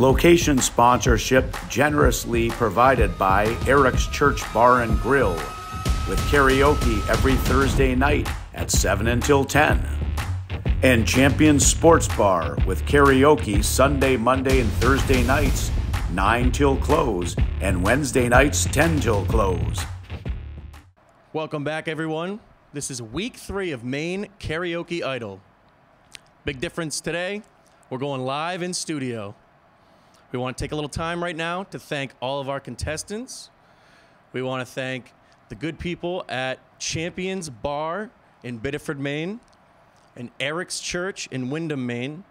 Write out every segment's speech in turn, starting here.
Location sponsorship generously provided by Eric's Church Bar and Grill, with karaoke every Thursday night at 7 until 10. And Champion Sports Bar, with karaoke Sunday, Monday, and Thursday nights, 9 till close, and Wednesday nights, 10 till close. Welcome back, everyone. This is week 3 of Maine Karaoke Idol. Big difference today, we're going live in studio. We want to take a little time right now to thank all of our contestants. We want to thank the good people at Champions Bar in Biddeford, Maine, and Eric's Church in Windham, Maine.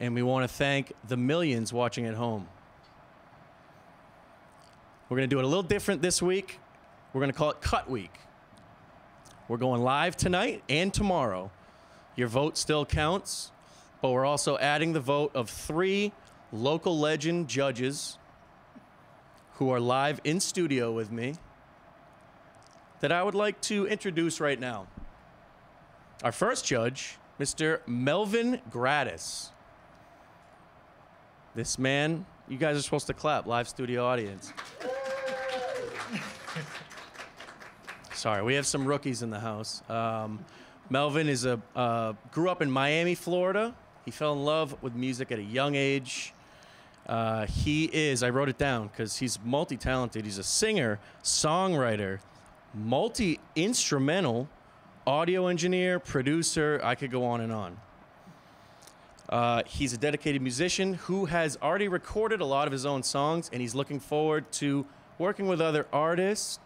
And we want to thank the millions watching at home. We're going to do it a little different this week. We're going to call it Cut Week. We're going live tonight and tomorrow. Your vote still counts, but we're also adding the vote of 3 local legend judges who are live in studio with me, that I would like to introduce right now. Our first judge, Mr. Melvin Gratis. This man, you guys are supposed to clap, live studio audience. Sorry, we have some rookies in the house. Melvin is grew up in Miami, Florida. He fell in love with music at a young age. He is, I wrote it down, because he's multi-talented. He's a singer, songwriter, multi-instrumental, audio engineer, producer. I could go on and on. He's a dedicated musician who has already recorded a lot of his own songs, and he's looking forward to working with other artists,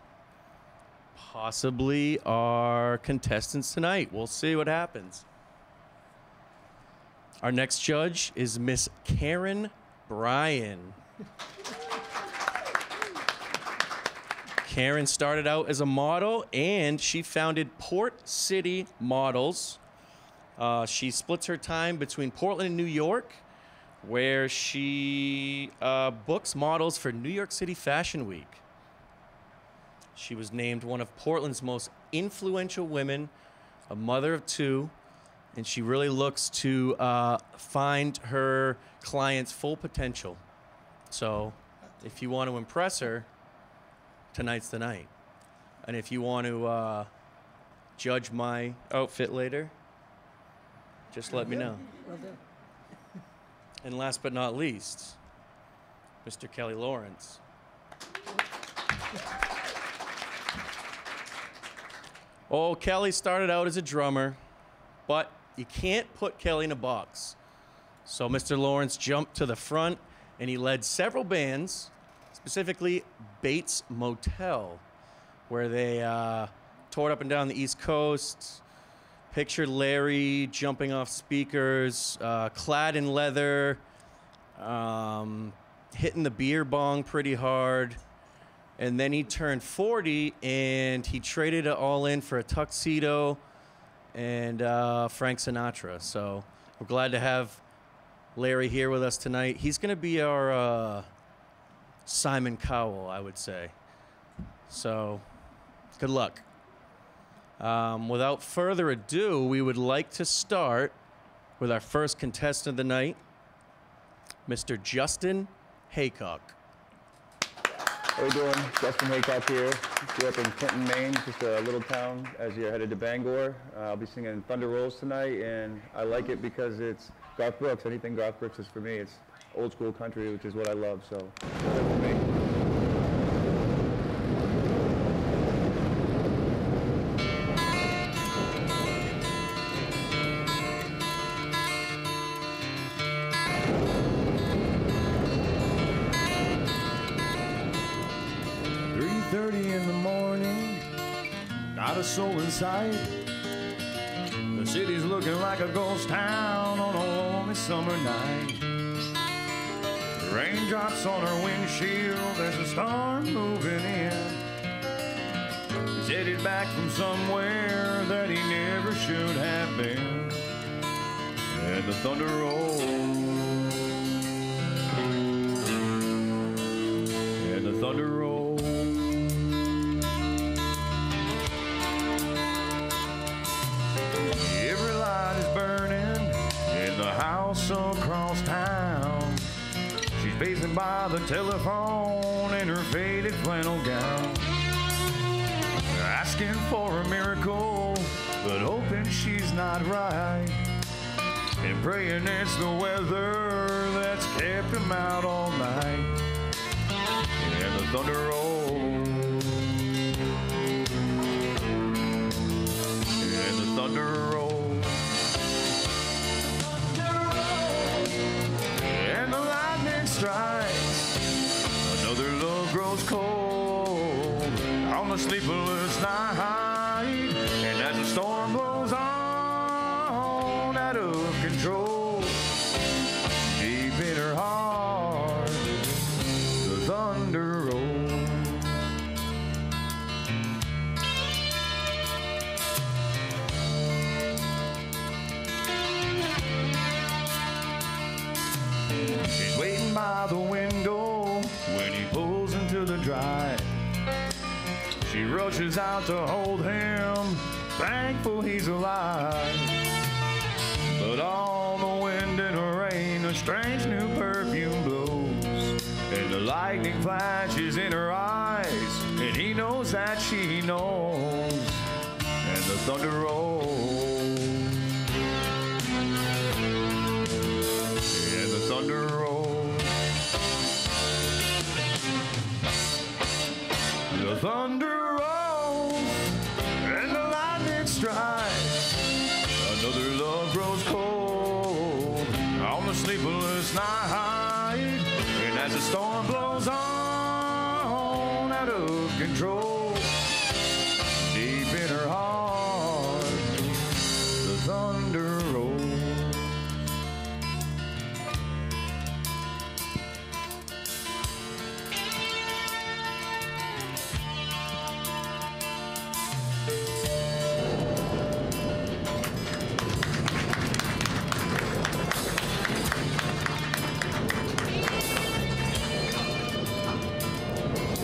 possibly our contestants tonight. We'll see what happens. Our next judge is Miss Karen Brian. Karen started out as a model, and she founded Port City Models. She splits her time between Portland and New York, where she books models for New York City Fashion Week. She was named one of Portland's most influential women, a mother of 2, and she really looks to find her clients' full potential. So if you want to impress her, tonight's the night. And if you want to judge my outfit later, just let me know. Well done. And last but not least, Mr. Kelly Lawrence. Oh, Kelly started out as a drummer, but you can't put Kelly in a box. So Mr. Lawrence jumped to the front, and he led several bands, specifically Bates Motel, where they toured up and down the East Coast. Picture Larry jumping off speakers, clad in leather, hitting the beer bong pretty hard. And then he turned 40, and he traded it all in for a tuxedo and Frank Sinatra. So we're glad to have Larry here with us tonight. He's going to be our... Simon Cowell, I would say. So, good luck. Without further ado, we would like to start with our first contestant of the night, Mr. Justin Haycock. How are we doing? Justin Haycock here. Grew up in Clinton, Maine, just a little town as you're headed to Bangor. I'll be singing Thunder Rolls tonight, and I like it because it's Garth Brooks. Anything Garth Brooks is for me. It's old school country, which is what I love, so that's for me. "3:30 in the morning, not a soul in sight. The city's looking like a ghost town on a lonely summer night. Raindrops on her windshield, there's a storm moving in. He's headed back from somewhere that he never should have been. And the thunder rolls. And the thunder rolls. Every light is burning in the house across town. blazing by the telephone in her faded flannel gown, asking for a miracle, but hoping she's not right, and praying it's the weather that's kept him out all night. And the thunder rolls, and the thunder rolls, strikes, another love grows cold on a sleepless night, and as the storm blows on out of control, deep in her heart, the thunder rolls. She's waiting by the window when he pulls into the drive. She rushes out to hold him, thankful he's alive. But all the wind and the rain, a strange new perfume blows, and the lightning flashes in her eyes, and he knows that she knows. And the thunder rolls, and the thunder rolls, the thunder rolls, and the lightning strikes, another love grows cold on the sleepless night, and as the storm blows on out of control, deep in her heart, the thunder rolls.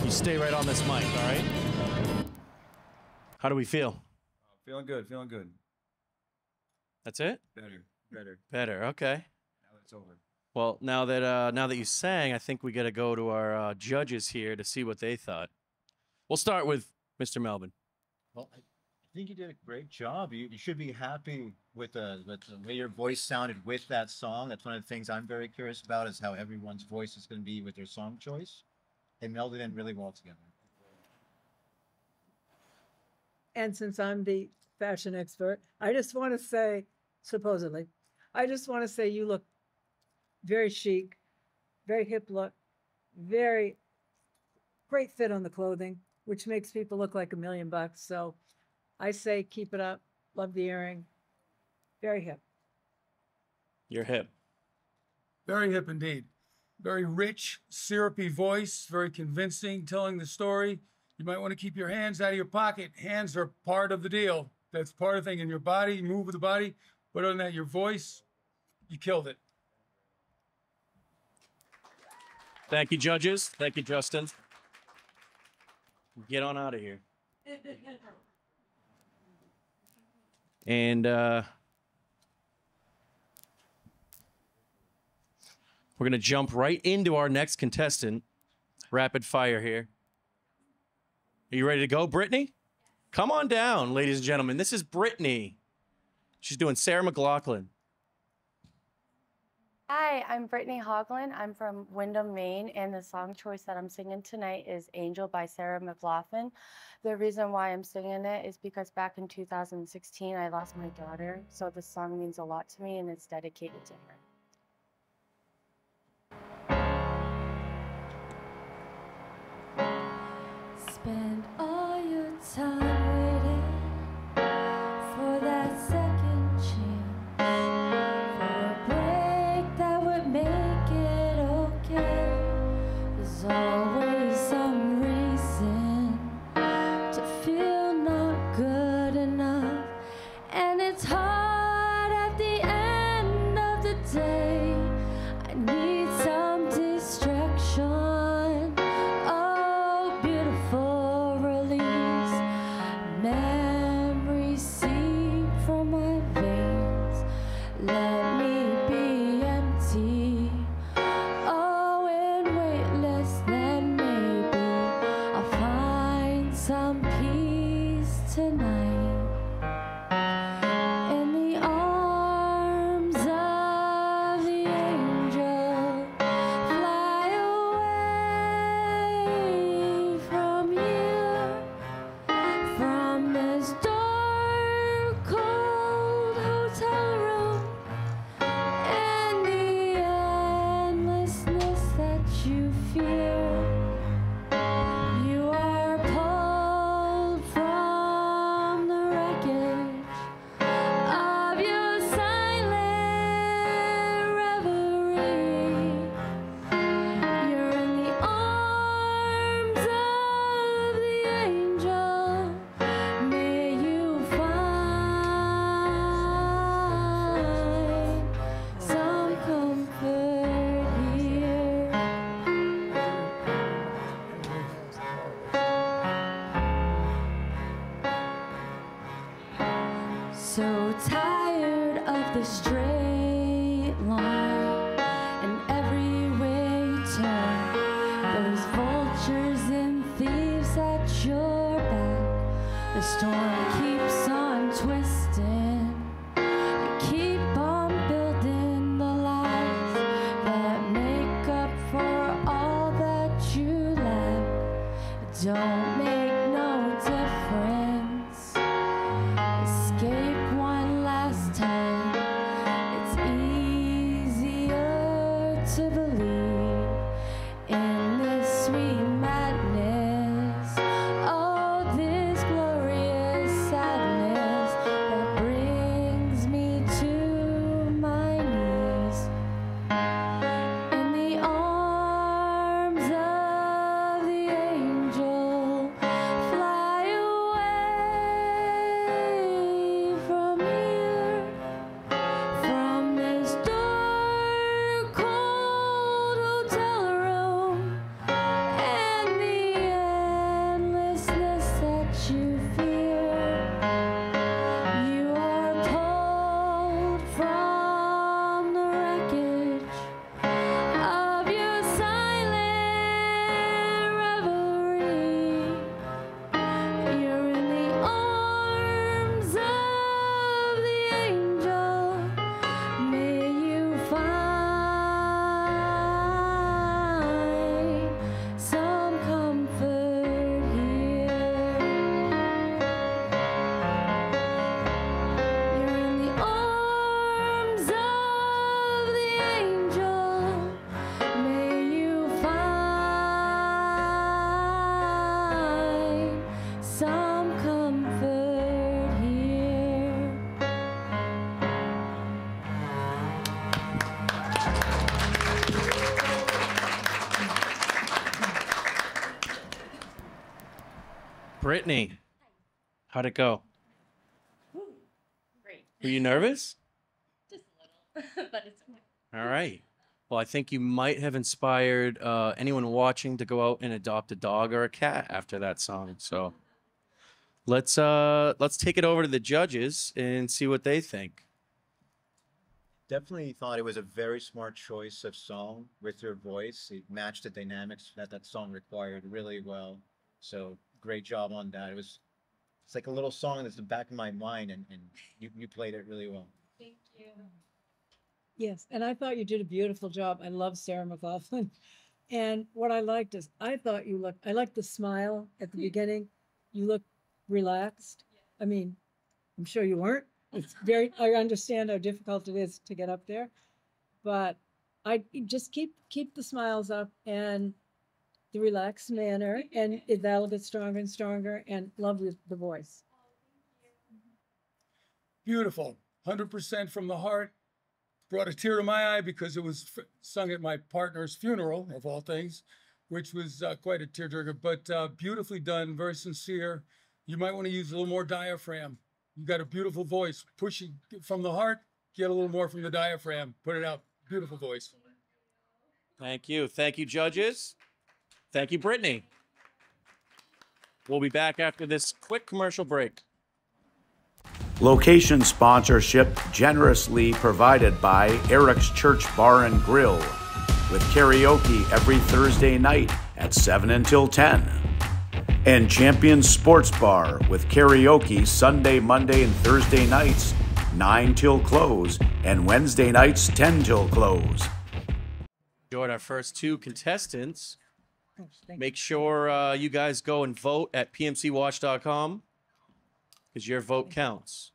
Stay right on this mic, all right? How do we feel? Feeling good, feeling good. That's it? Better, better. Better, okay. Now it's over. Well, now that you sang, I think we got to go to our judges here to see what they thought. We'll start with Mr. Melvin. Well, I think you did a great job. You should be happy with the way your voice sounded with that song. That's one of the things I'm very curious about, is how everyone's voice is going to be with their song choice. They melded in really well together. And since I'm the fashion expert, I just want to say, supposedly, I just want to say you look very chic, very hip look, very great fit on the clothing, which makes people look like $1,000,000. So I say keep it up. Love the earring. Very hip. You're hip. Very hip indeed. Very rich, syrupy voice, very convincing, telling the story. You might want to keep your hands out of your pocket. Hands are part of the deal. That's part of the thing in your body. You move with the body. But other than that, your voice, you killed it. Thank you, judges. Thank you, Justin. Get on out of here. And we're going to jump right into our next contestant. Rapid fire here. Are you ready to go, Brittany? Come on down, ladies and gentlemen. This is Brittany. She's doing Sarah McLachlan. Hi, I'm Brittany Hoglan. I'm from Windham, Maine, and the song choice that I'm singing tonight is Angel by Sarah McLachlan. The reason why I'm singing it is because back in 2016, I lost my daughter, so this song means a lot to me, and it's dedicated to her. Spend all your time waiting for that second chance, for a break that would make it okay. There's always some reason to feel not good enough, and it's hard at the end of the day. I need some distraction. Oh, beautiful. so tired of the straight line and every way turn. Those vultures and thieves at your back. The storm keeps on twisting. You keep on building the lies that make up for all that you lack. It don't make no difference. Brittany, how'd it go? Ooh, great. Were you nervous? Just a little, but it's okay. All right. Well, I think you might have inspired anyone watching to go out and adopt a dog or a cat after that song. So let's take it over to the judges and see what they think. Definitely thought it was a very smart choice of song with your voice. It matched the dynamics that that song required really well. So great job on that. It's like a little song that's in the back of my mind, and you played it really well. Thank you. Yes, and I thought you did a beautiful job. I love Sarah McLachlan. And what I liked is I liked the smile at the beginning. You looked relaxed. I mean, I'm sure you weren't. It's very I understand how difficult it is to get up there. But I just keep the smiles up and the relaxed manner, and that'll get stronger and stronger, and love the voice. Beautiful, 100% from the heart. Brought a tear to my eye because it was sung at my partner's funeral, of all things, which was quite a tearjerker, but beautifully done, very sincere. You might want to use a little more diaphragm. You got a beautiful voice. Push it from the heart, get a little more from the diaphragm. Put it out, beautiful voice. Thank you, judges. Thank you, Brittany. We'll be back after this quick commercial break. Location sponsorship generously provided by Eric's Church Bar and Grill, with karaoke every Thursday night at 7 until 10. And Champion Sports Bar, with karaoke Sunday, Monday, and Thursday nights, 9 till close, and Wednesday nights, 10 till close. Enjoyed our first two contestants. Make sure you guys go and vote at pmcwatch.com, because your vote counts.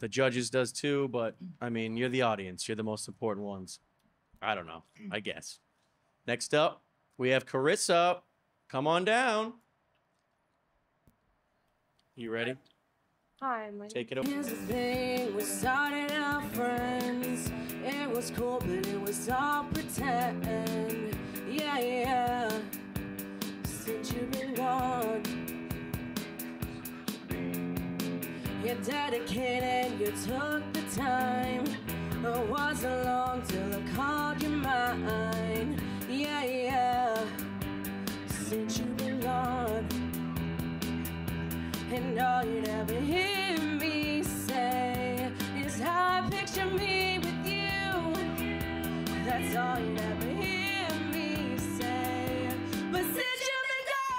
The judges does too, but I mean, you're the audience. You're the most important ones. I don't know. I guess. Next up, we have Carissa. Come on down. You ready? Hi. Take it over. Here's the thing. We started out friends. It was cool, but it was all pretend. Yeah, yeah, since you've been gone, you're dedicated, you took the time. It wasn't long till I called you mine. Yeah, yeah, since you've been gone. and all you'd ever hear me say is how I picture me with you. That's all you'd ever hear me say. But since you've been gone,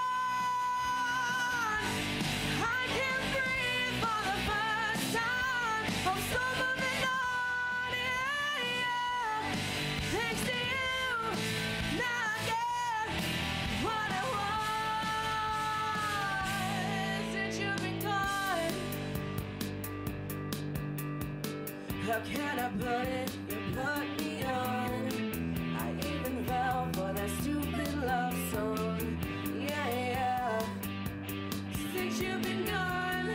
I can't breathe for the first time. I'm so moving on, yeah, yeah. Thanks to you, now I get what I want. Since you've been gone, how can I put it? You put me on. For that stupid love song, yeah, yeah. Since you've been gone,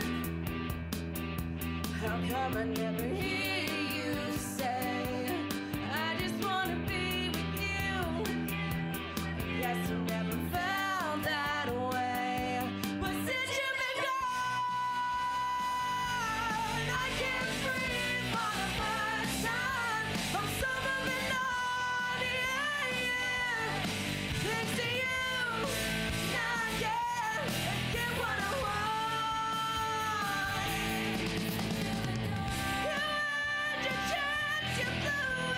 how come I never hear you say I just wanna be with you? Yes, I never felt that way. But since you've been gone, I can't breathe for the first time. I'm so moving on, yeah. Thanks to you, now I get what I want. Good, you chance, you blew it.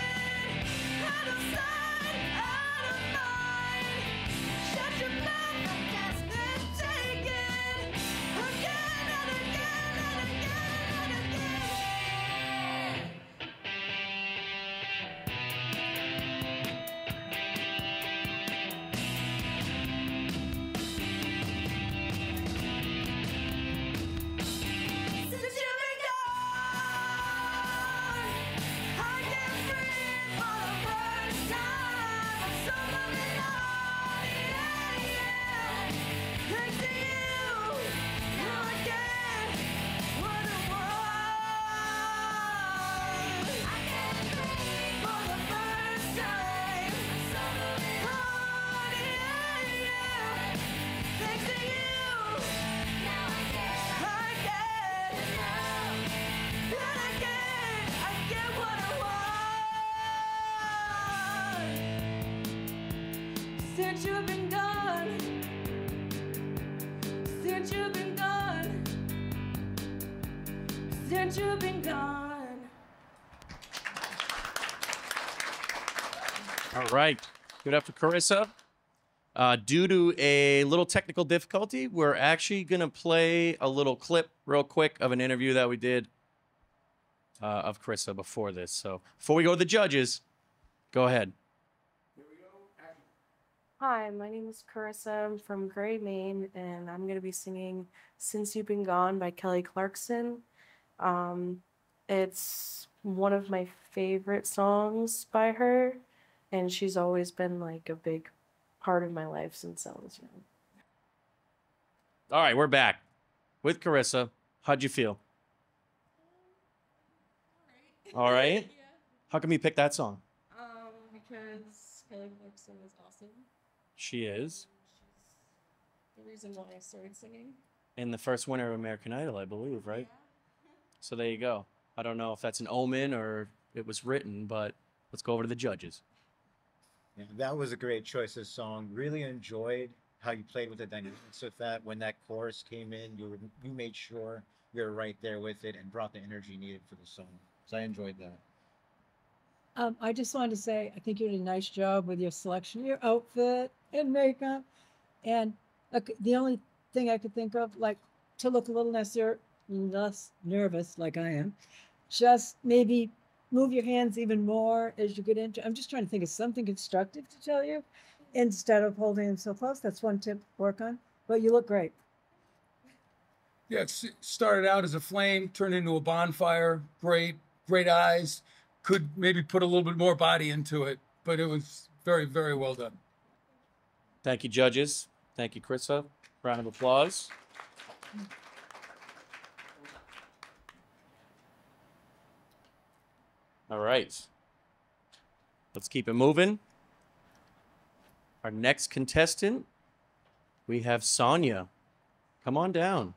Out of sight, out of mind. Shut your mouth, I guess they're taken. Again and again and again and again. You've been gone. All right. Good afternoon, Carissa. Due to a little technical difficulty, we're actually going to play a little clip real quick of an interview that we did of Carissa before this. So before we go to the judges, go ahead. Here we go. Action. Hi, my name is Carissa. I'm from Gray, Maine, and I'm going to be singing Since You've Been Gone by Kelly Clarkson. It's one of my favorite songs by her, and she's always been like a big part of my life since I was young. All right, we're back with Carissa. How'd you feel? All right. All right? Yeah. How come you picked that song? Because Kelly Clarkson is awesome. She is. She's the reason why I started singing. And the first winner of American Idol, I believe, right? Yeah. So there you go. I don't know if that's an omen or it was written, but let's go over to the judges. Yeah, that was a great choice of song. Really enjoyed how you played with the dynamics with that. When that chorus came in, you made sure you were right there with it and brought the energy needed for the song. So I enjoyed that. I just wanted to say I think you did a nice job with your selection, your outfit and makeup. And the only thing I could think of, like, to look a little less nervous like I am, just maybe move your hands even more as you get into. I'm just trying to think of something constructive to tell you instead of holding them so close. That's one tip to work on, but you look great. Yeah, it started out as a flame, turned into a bonfire. Great eyes. Could maybe put a little bit more body into it, but it was very, very well done. Thank you, judges. Thank you, Carissa. Round of applause. All right, let's keep it moving. Our next contestant, we have Sonia. Come on down.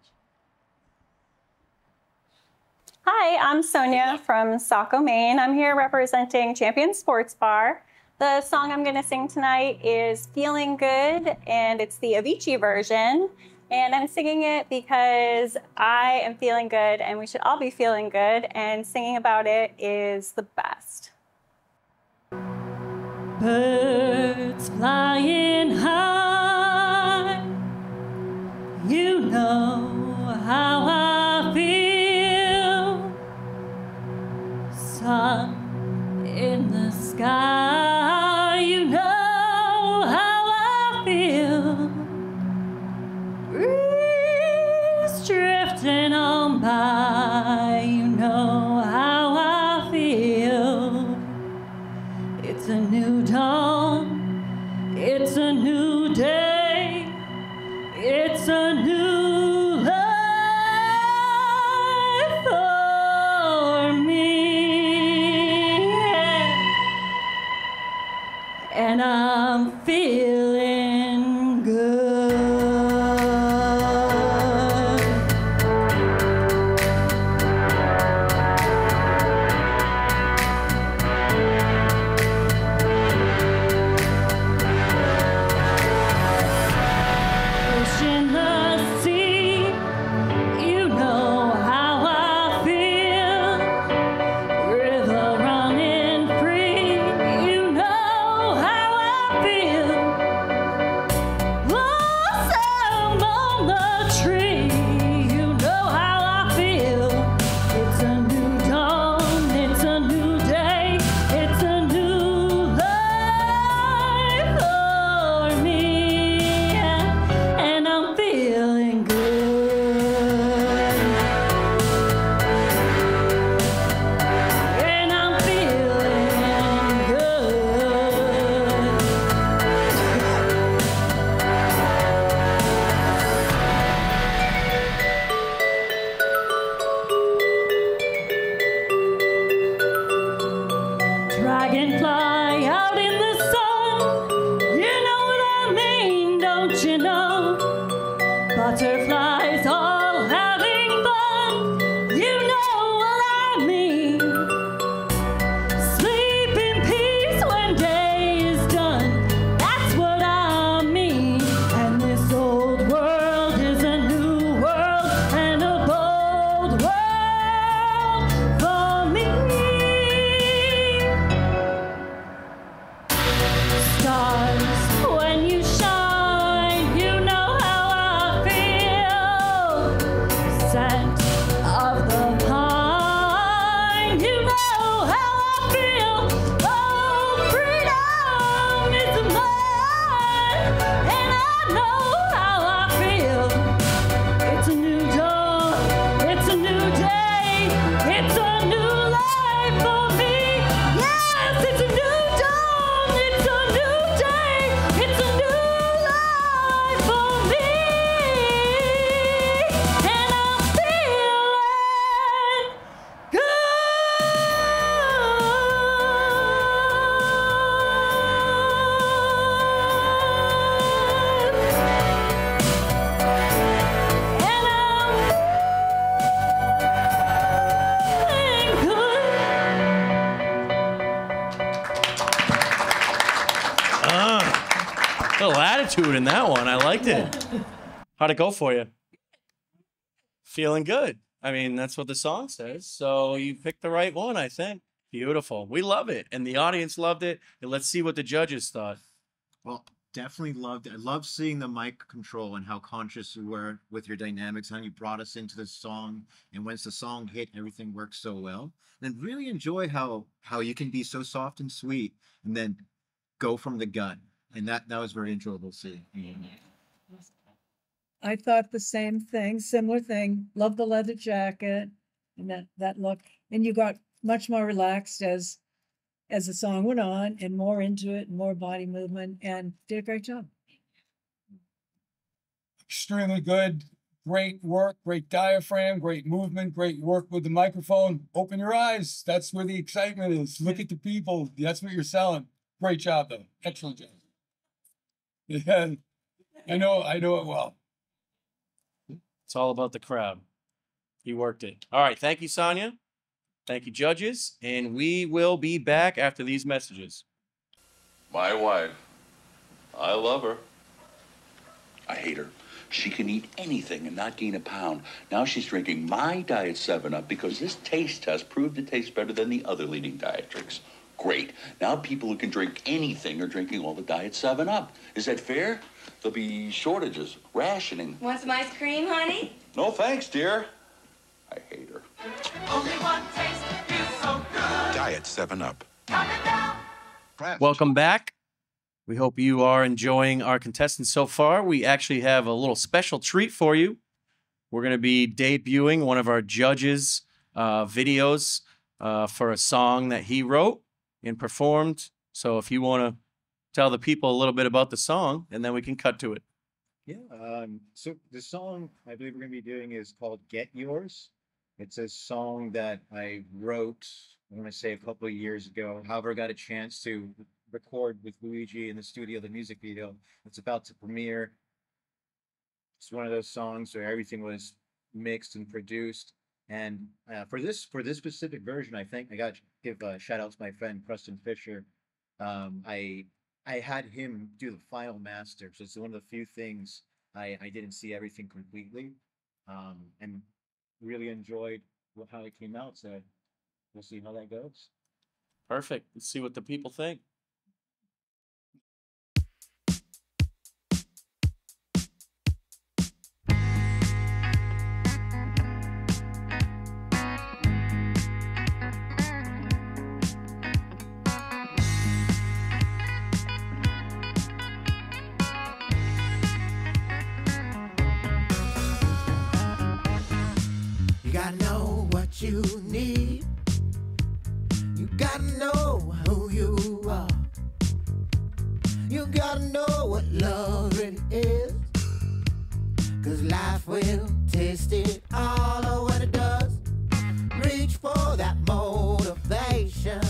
Hi, I'm Sonia from Saco, Maine. I'm here representing Champion Sports Bar. The song I'm gonna sing tonight is Feeling Good, and it's the Avicii version. And I'm singing it because I am feeling good and we should all be feeling good, and singing about it is the best. Birds flying high, you know how I feel. Sun in the sky, you know how I feel. Breeze drifting on by, you know how I feel. It's a new dawn, it's a new day, it's a new life for me, yeah. And I'm feeling good. In that one, I liked it. How'd it go for you? Feeling good. I mean, that's what the song says. So you picked the right one, I think. Beautiful. We love it, and the audience loved it. And let's see what the judges thought. Well, definitely loved it. I love seeing the mic control and how conscious you were with your dynamics, how you brought us into the song, and once the song hit, everything worked so well. And really enjoy how you can be so soft and sweet, and then go from the gut. And that was very enjoyable to see. Mm-hmm. I thought the same thing, similar thing. Love the leather jacket and that look. And you got much more relaxed as the song went on, and more into it, and more body movement, and did a great job. Extremely good. Great work, great diaphragm, great movement, great work with the microphone. Open your eyes. That's where the excitement is. Look at the people. That's what you're selling. Great job, though. Excellent job. Yeah, I know it well. It's all about the crowd. You worked it. All right, thank you, Sonia. Thank you, judges. And we will be back after these messages. My wife, I love her. I hate her. She can eat anything and not gain a pound. Now she's drinking my diet 7-Up because this taste test proved it tastes better than the other leading diet drinks. Great. Now people who can drink anything are drinking all the diet 7-Up. Is that fair? There'll be shortages, rationing. Want some ice cream, honey? No, thanks, dear. I hate her. Only one taste feels so good. Diet 7-Up. Welcome back. We hope you are enjoying our contestants so far. We actually have a little special treat for you. We're going to be debuting one of our judges' videos for a song that he wrote and performed. So if you want to tell the people a little bit about the song, and then we can cut to it. Yeah, so the song I believe we're going to be doing is called Get Yours. It's a song that I wrote, I want to say, a couple of years ago. However, I got a chance to record with Luigi in the studio, the music video. It's about to premiere. It's one of those songs where everything was mixed and produced. And for this specific version, I think I got to give a shout out to my friend Preston Fisher. I had him do the final master, so it's one of the few things I didn't see everything completely, and really enjoyed how it came out. So we'll see how that goes. Perfect. Let's see what the people think. You need, you gotta know who you are, you gotta know what love really is, cause life will taste it all of what it does. Reach for that motivation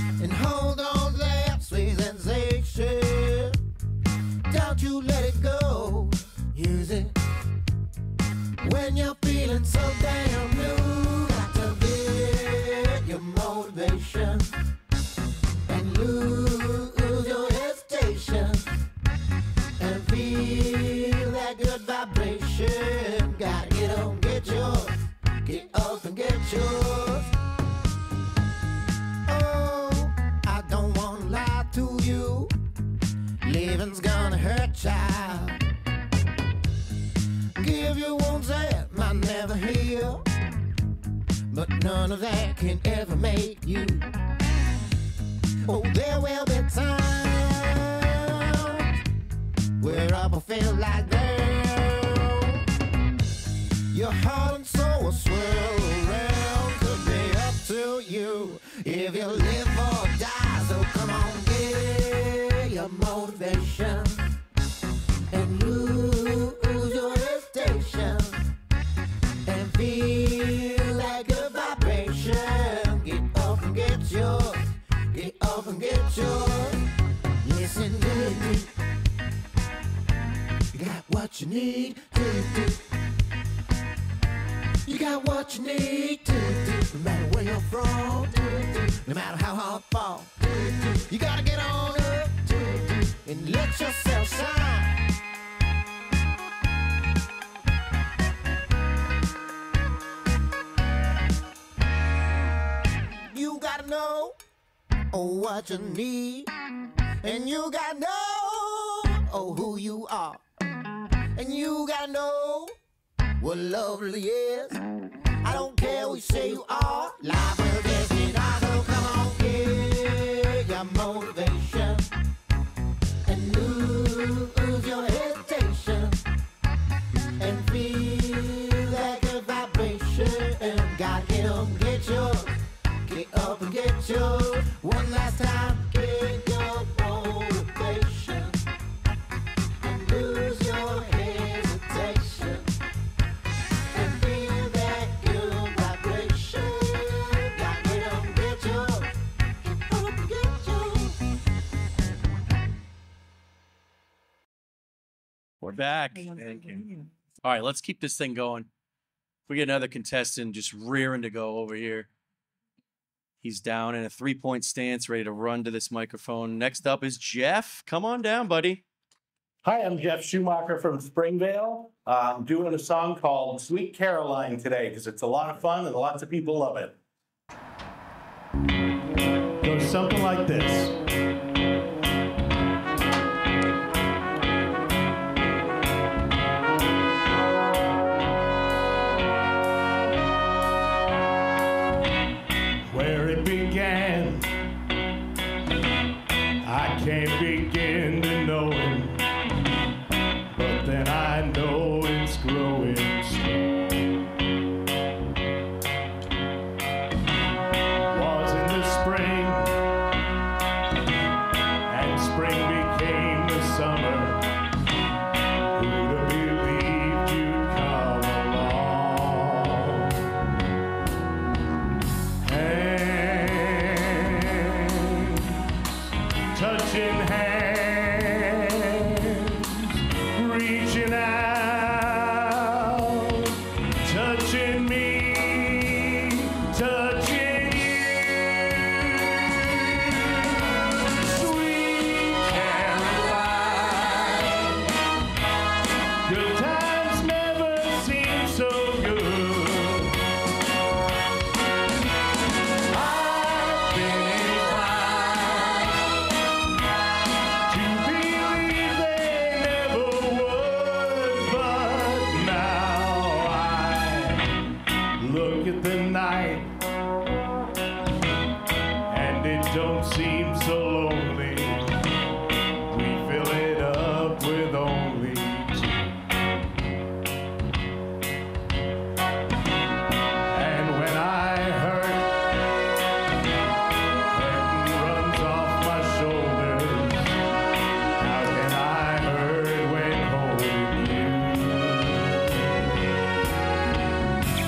and hold on to that sweet sensation. Don't you let it go, use it when you're feeling so damn blue. And lose your hesitation and feel that good vibration. Gotta get on, get yours, get up and get yours. Oh, I don't wanna lie to you, living's gonna hurt, child. Give you one that might never heal, but none of that can ever make you. Oh, there will be times where I will feel like down. Your heart and soul will swirl around. Could be up to you if you live or die. So come on, get your motivation and lose your hesitation and feel. Get yours. Listen, do it, do. You got what you need, do it, do. You got what you need, do it, do. No matter where you're from, do it, do. No matter how hard fall, do it, do. You gotta get on up, do it, do. And let yourself shine. You gotta know, oh, what you need, and you gotta know, oh, who you are, and you gotta know what love really is. I don't care what you say you are, life will just get out. So come on, get your motivation and lose your hesitation and feel that good vibration. And gotta get up and get yours, get up and get yours. One last time, get your motivation and lose your hesitation and feel that good vibration. Gotta get up and get yours, get up and get yours. We're back. Thank you. All right, let's keep this thing going. If we get another contestant just rearing to go over here. He's down in a three-point stance, ready to run to this microphone. Next up is Jeff. Come on down, buddy. Hi, I'm Jeff Schumacher from Springvale. I'm doing a song called Sweet Caroline today because it's a lot of fun and lots of people love it. It goes something like this. Can't begin to know it, but then I know it's growing slow. Was in the spring, and spring became the summer. Who'd have believed you'd come along? Hands, touching hands, reaching out, touching me, touching you, sweet Caroline. Good times never seem so good. I've been inclined to believe they never would, but now I look at the night and it don't seem so lonely. We fill it up with only two, and when I hurt, burden runs off my shoulders. How can I hurt when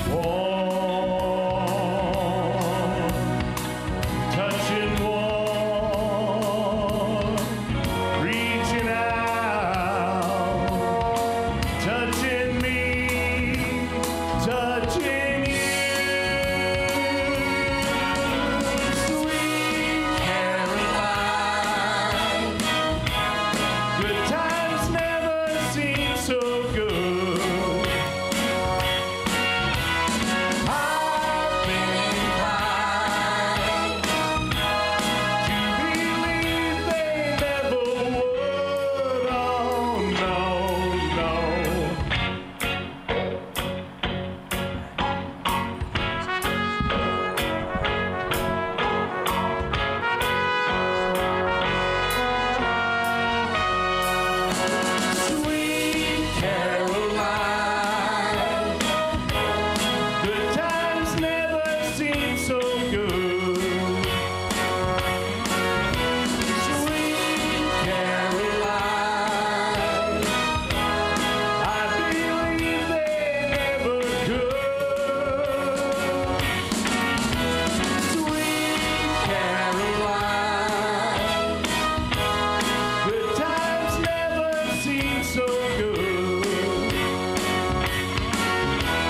holding you? Warm, touching warm, reaching out, touching me, touching you, sweet Caroline. Good times never seem so good. I've been inclined to believe they never would. Oh no, no. Sweet Caroline, good times never seem so good. Sweet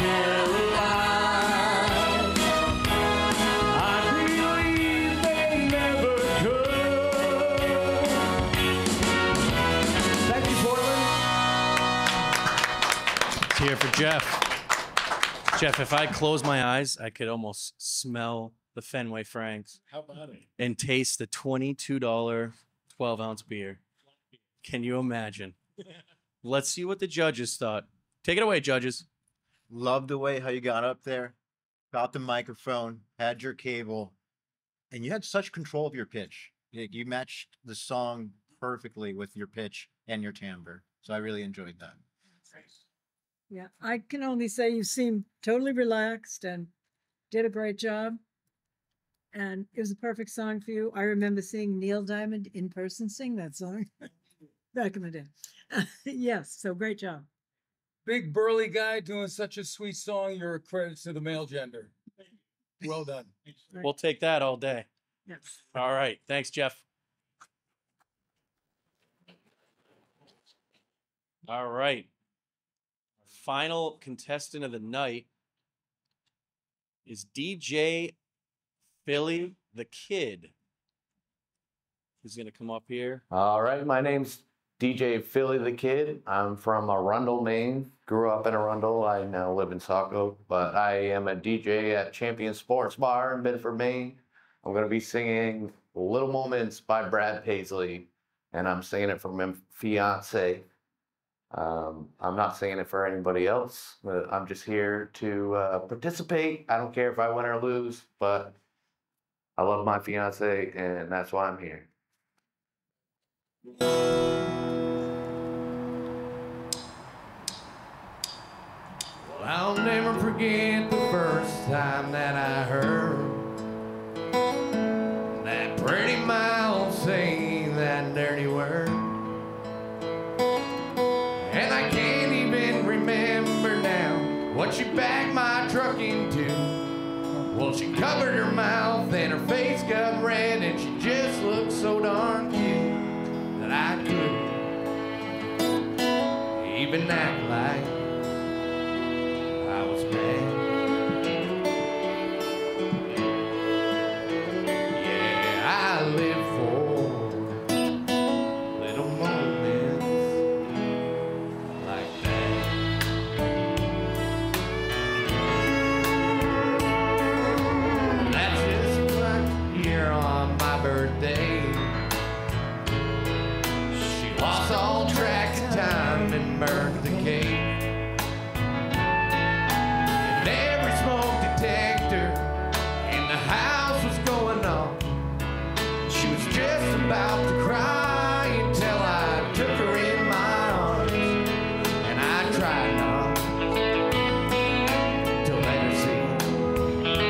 Caroline, I believe they never could. Sweet Caroline, good times never seem so good. Sweet Caroline, I believe they never could. Thank you, Portland. It's here for Jeff. Jeff, if I close my eyes, I could almost smell the Fenway Franks How about it? and taste the $22 12-ounce beer. Can you imagine? Let's see what the judges thought. Take it away, judges. Love the way how you got up there, got the microphone, had your cable, and you had such control of your pitch. You matched the song perfectly with your pitch and your timbre. So I really enjoyed that. Yeah, I can only say you seemed totally relaxed and did a great job. And it was a perfect song for you. I remember seeing Neil Diamond in person sing that song back in the day. Yes, so great job. Big burly guy doing such a sweet song. You're a credit to the male gender. Well done. We'll take that all day. Yes. All right. Thanks, Jeff. All right. Final contestant of the night is DJ Philly the Kid. He's going to come up here. All right. My name's DJ Philly the Kid. I'm from Arundel, Maine. Grew up in Arundel. I now live in Saco, but I am a DJ at Champion Sports Bar in Bedford, Maine. I'm going to be singing Little Moments by Brad Paisley, and I'm singing it for my fiance. I'm not singing it for anybody else. I'm just here to participate. I don't care if I win or lose, but I love my fiance, and that's why I'm here. Well, I'll never forget the first time that I heard that pretty mouth say that dirty word, and I can't even remember now what she backed my truck into. Well, she covered her mouth and her face got red, and she just looked so darn cute that I couldn't even act like I was mad. Yeah, I live for little moments like that. That's just like here on my birthday. Lost all track of time and burned the cake. And every smoke detector in the house was going off. She was just about to cry until I took her in my arms, and I tried not to let her see. Yeah.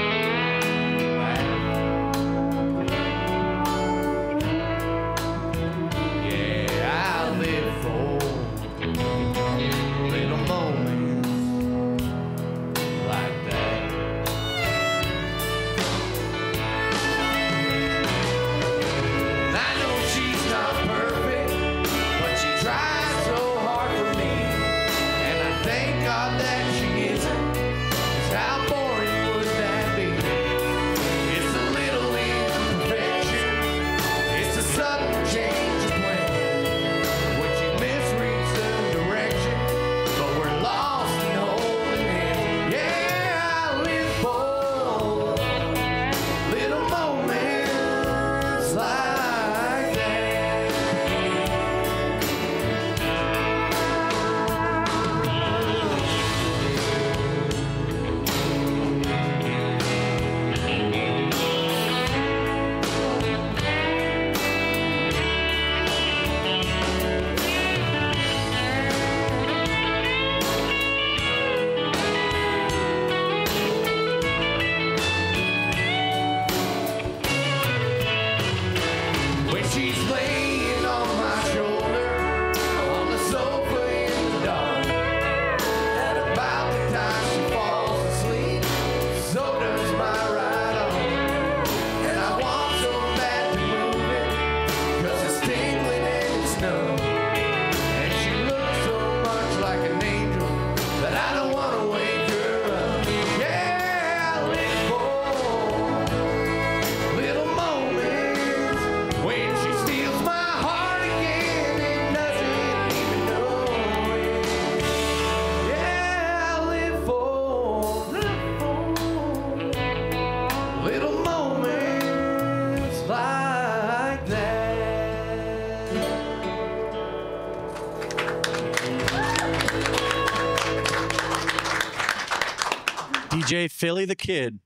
DJ Philly the Kid.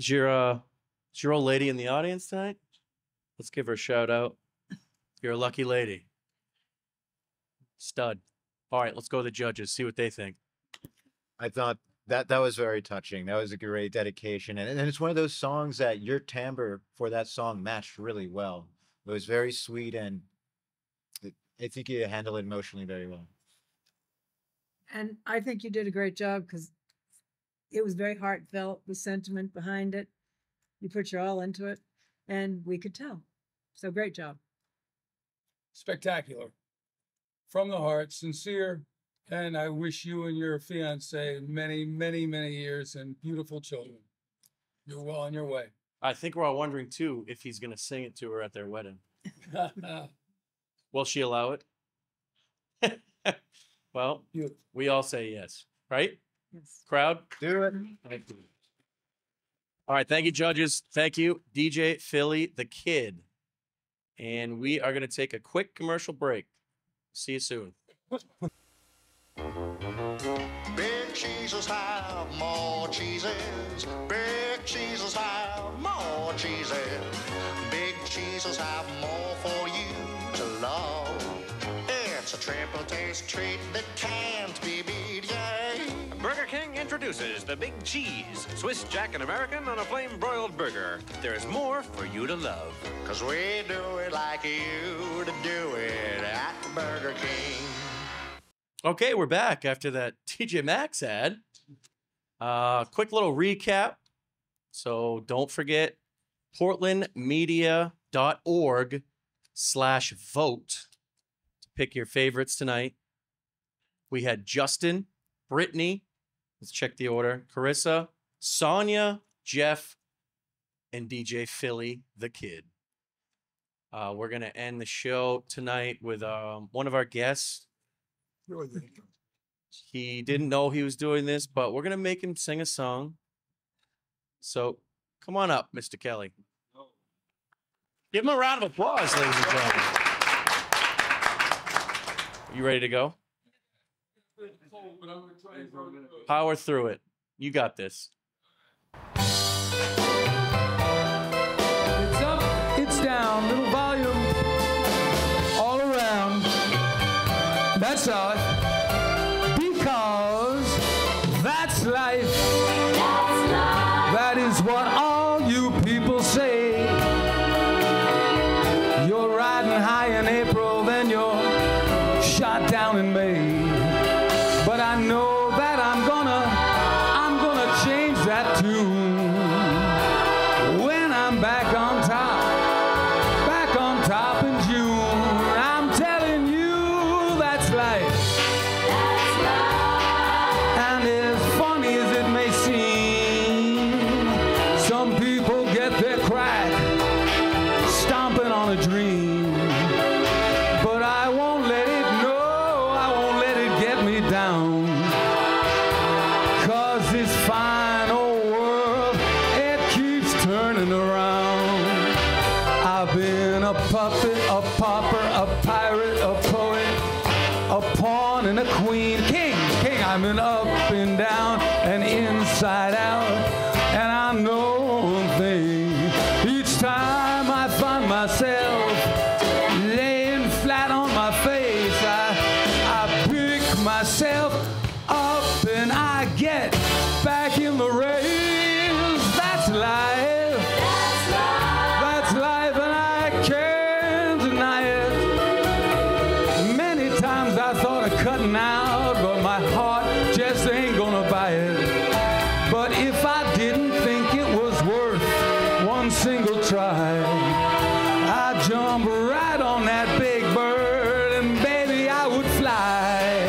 Is your old lady in the audience tonight? Let's give her a shout out. You're a lucky lady. Stud. All right, let's go to the judges, see what they think. I thought that was very touching. That was a great dedication. And it's one of those songs that your timbre for that song matched really well. It was very sweet, and I think you handled it emotionally very well. And I think you did a great job because it was very heartfelt with sentiment behind it. You put your all into it, and we could tell. So great job. Spectacular. From the heart, sincere, and I wish you and your fiance many, many, many years and beautiful children. You're well on your way. I think we're all wondering, too, if he's going to sing it to her at their wedding. Will she allow it? Well, we all say yes, right? Yes. Crowd? Do it. Thank you. All right. Thank you, judges. Thank you, DJ Philly the Kid. And we are going to take a quick commercial break. See you soon. Big cheeses have more cheeses. Big cheeses have more cheeses. Big cheeses have more for you to love. It's a triple taste treat that can't be beat, yay. Burger King introduces the Big Cheese, Swiss Jack and American on a flame broiled burger. There's more for you to love. Cause we do it like you to do it at the Burger King. Okay, we're back after that TJ Maxx ad. Quick little recap. So don't forget portlandmedia.org/vote to pick your favorites tonight. We had Justin, Brittany, let's check the order, Carissa, Sonia, Jeff, and DJ Philly the Kid. We're going to end the show tonight with one of our guests. He didn't know he was doing this, but we're going to make him sing a song. So come on up, Mr. Kelly. Give him a round of applause, ladies and gentlemen. You ready to go? Power through it. You got this. It's up, it's down, little volume. That's all. Because that's life. That's life. That is what all you people say. You're riding high in April, then you're shot down in May. But I know that I'm gonna change that tune. When I'm back on top in June. I'm telling you. That's life. That's life. And as funny as it may seem, some people get their crack stomping on a dream. But I won't let it know, I won't let it get me down. Cause this fine old world, it keeps turning around. I've been a puppet, a pauper, a pirate, a poet, a pawn and a queen, king, I'm an up and down and inside out, and I know one thing, each time I find myself laying flat on my face, I pick myself up and I get back in the race. That's life. That's life. That's life, and I can't deny it. Many times I thought of cutting out, but my heart just ain't gonna buy it. But if I didn't think it was worth one single try, I'd jump right on that big bird and baby I would fly.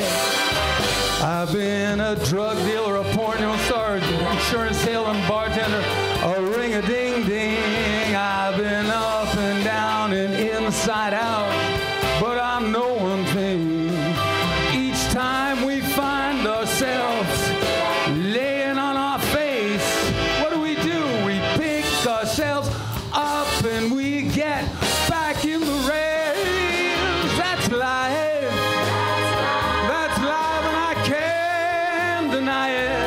I've been a drug dealer, a porn star, insurance salesman, bartender, a ring-a-ding-ding. I've been up and down and inside out, but I know one thing. Each time we find ourselves laying on our face, what do? We pick ourselves up and we get back in the rails. That's life. That's life, and I can't deny it.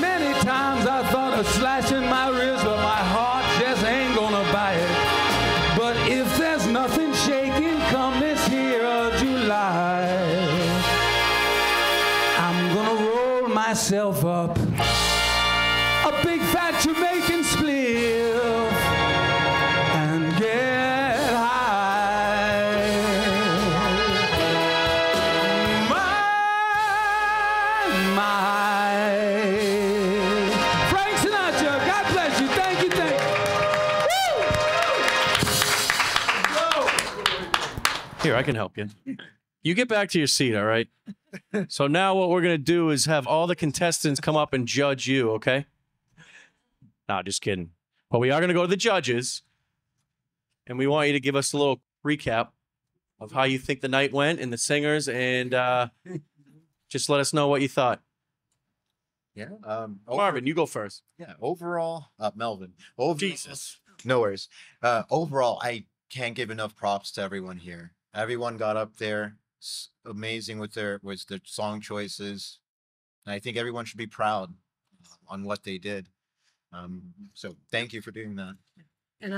Many times I thought of slashing my wrist, but my heart just ain't gonna buy it. But if there's nothing shaking come this here July, I'm gonna roll myself up a big fat Jamaican spliff and get high. My. Frank Sinatra, God bless you. Thank you, thank you. Here, I can help you. You get back to your seat, all right? So now what we're going to do is have all the contestants come up and judge you, okay? Nah, just kidding. But we are going to go to the judges, and we want you to give us a little recap of how you think the night went and the singers, and just let us know what you thought. Yeah. Marvin, you go first. Yeah. Overall, Melvin. Overall, Jesus. No worries. Overall, I can't give enough props to everyone here. Everyone got up there. Amazing with their song choices. And I think everyone should be proud on what they did. So thank you for doing that. And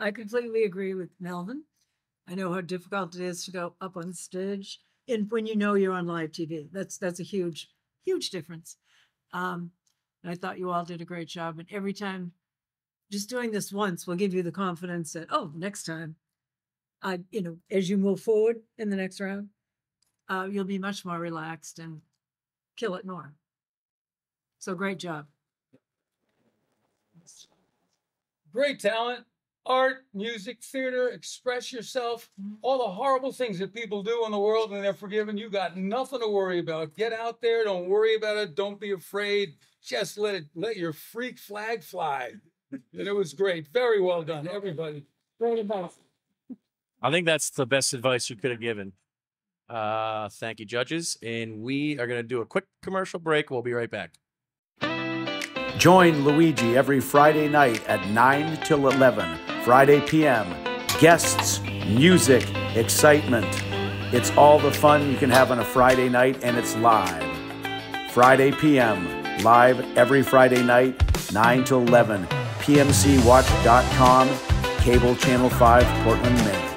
I completely agree with Melvin. I know how difficult it is to go up on stage. And when you know you're on live TV, that's a huge, huge difference. And I thought you all did a great job. And every time, just doing this once will give you the confidence that, oh, next time, you know, as you move forward in the next round, you'll be much more relaxed and kill it more. So great job. Great talent. Art, music, theater, express yourself. All the horrible things that people do in the world and they're forgiven. You got nothing to worry about. Get out there. Don't worry about it. Don't be afraid. Just let your freak flag fly. And it was great. Very well done, everybody. Great advice. I think that's the best advice you could have given. Thank you, judges. And we are going to do a quick commercial break. We'll be right back. Join Luigi every Friday night at 9 till 11. Friday p.m. Guests, music, excitement. It's all the fun you can have on a Friday night, and it's live. Friday p.m. Live every Friday night, 9 till 11. pmcwatch.com, Cable Channel 5, Portland, Maine.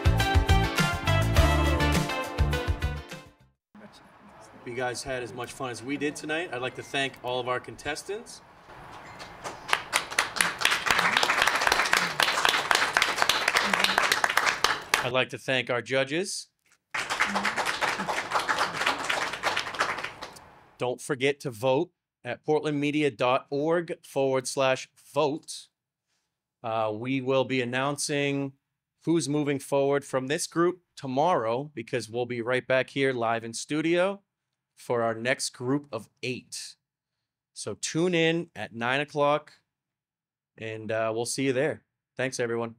You guys had as much fun as we did tonight. I'd like to thank all of our contestants. I'd like to thank our judges. Don't forget to vote at portlandmedia.org/vote. We will be announcing who's moving forward from this group tomorrow, because we'll be right back here live in studio for our next group of 8. So tune in at 9 o'clock, and we'll see you there. Thanks, everyone.